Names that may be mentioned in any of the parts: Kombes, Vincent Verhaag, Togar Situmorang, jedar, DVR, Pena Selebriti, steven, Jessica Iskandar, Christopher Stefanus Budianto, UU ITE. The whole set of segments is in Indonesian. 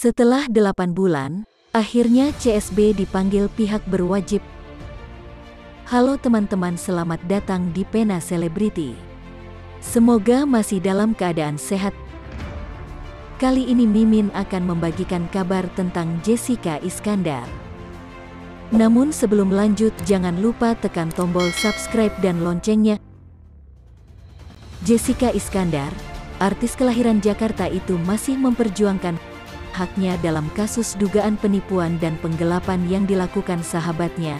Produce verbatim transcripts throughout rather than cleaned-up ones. Setelah delapan bulan, akhirnya C S B dipanggil pihak berwajib. Halo teman-teman, selamat datang di Pena Selebriti. Semoga masih dalam keadaan sehat. Kali ini Mimin akan membagikan kabar tentang Jessica Iskandar. Namun sebelum lanjut, jangan lupa tekan tombol subscribe dan loncengnya. Jessica Iskandar, artis kelahiran Jakarta itu masih memperjuangkan haknya dalam kasus dugaan penipuan dan penggelapan yang dilakukan sahabatnya,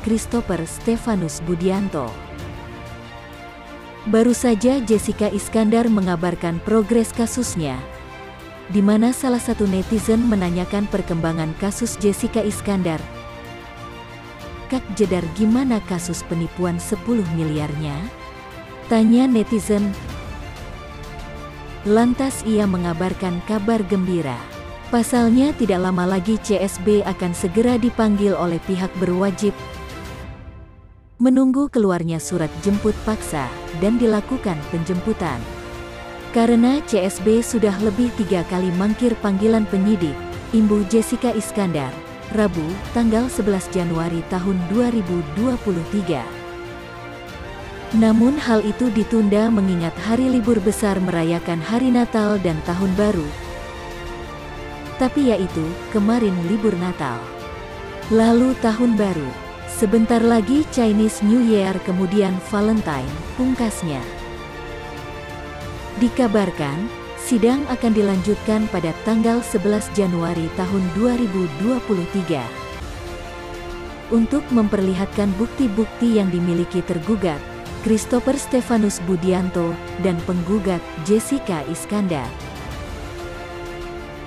Christopher Stefanus Budianto. Baru saja Jessica Iskandar mengabarkan progres kasusnya, di mana salah satu netizen menanyakan perkembangan kasus Jessica Iskandar. "Kak Jedar, gimana kasus penipuan sepuluh miliarnya? Tanya netizen. Lantas ia mengabarkan kabar gembira. Pasalnya tidak lama lagi C S B akan segera dipanggil oleh pihak berwajib. Menunggu keluarnya surat jemput paksa dan dilakukan penjemputan. Karena C S B sudah lebih tiga kali mangkir panggilan penyidik, imbu Jessica Iskandar, Rabu, tanggal sebelas Januari tahun dua ribu dua puluh tiga. Namun hal itu ditunda mengingat hari libur besar merayakan hari Natal dan Tahun Baru. Tapi yaitu, kemarin libur Natal, lalu Tahun Baru, sebentar lagi Chinese New Year, kemudian Valentine, pungkasnya. Dikabarkan, sidang akan dilanjutkan pada tanggal sebelas Januari tahun dua ribu dua puluh tiga. Untuk memperlihatkan bukti-bukti yang dimiliki tergugat, Christopher Stefanus Budianto dan penggugat Jessica Iskandar.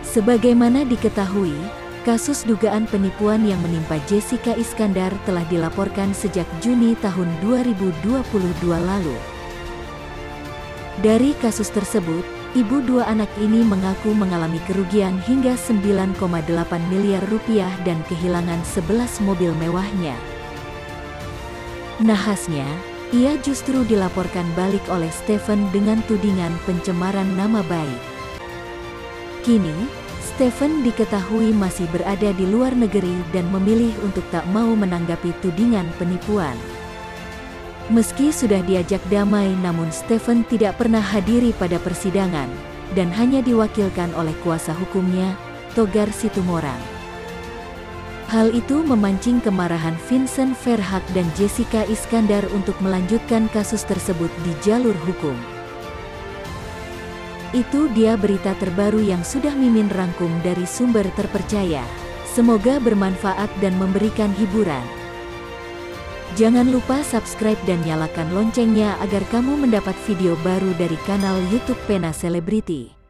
Sebagaimana diketahui, kasus dugaan penipuan yang menimpa Jessica Iskandar telah dilaporkan sejak Juni tahun dua ribu dua puluh dua lalu. Dari kasus tersebut, ibu dua anak ini mengaku mengalami kerugian hingga sembilan koma delapan miliar rupiah dan kehilangan sebelas mobil mewahnya. Nahasnya, ia justru dilaporkan balik oleh Stephen dengan tudingan pencemaran nama baik. Kini, Stephen diketahui masih berada di luar negeri dan memilih untuk tak mau menanggapi tudingan penipuan. Meski sudah diajak damai, namun Stephen tidak pernah hadiri pada persidangan dan hanya diwakilkan oleh kuasa hukumnya, Togar Situmorang. Hal itu memancing kemarahan Vincent Verhaag dan Jessica Iskandar untuk melanjutkan kasus tersebut di jalur hukum. Itu dia berita terbaru yang sudah Mimin rangkum dari sumber terpercaya. Semoga bermanfaat dan memberikan hiburan. Jangan lupa subscribe dan nyalakan loncengnya agar kamu mendapat video baru dari kanal YouTube Pena Selebriti.